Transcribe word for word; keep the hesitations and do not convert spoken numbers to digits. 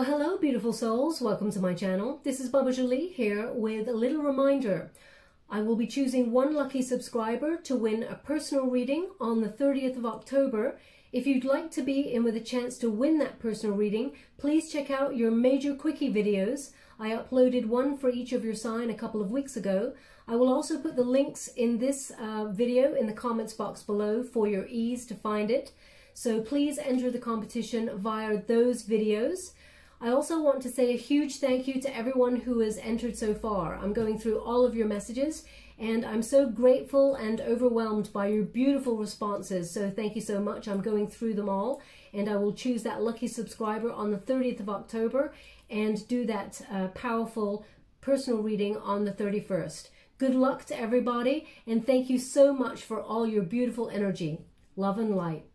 Well, hello, beautiful souls. Welcome to my channel. This is Baba Jolie here with a little reminder. I will be choosing one lucky subscriber to win a personal reading on the thirtieth of October. If you'd like to be in with a chance to win that personal reading, please check out your Major Quickie videos. I uploaded one for each of your sign a couple of weeks ago. I will also put the links in this uh, video in the comments box below for your ease to find it. So please enter the competition via those videos. I also want to say a huge thank you to everyone who has entered so far. I'm going through all of your messages and I'm so grateful and overwhelmed by your beautiful responses. So thank you so much. I'm going through them all and I will choose that lucky subscriber on the thirtieth of October and do that uh, powerful personal reading on the thirty-first. Good luck to everybody and thank you so much for all your beautiful energy. Love and light.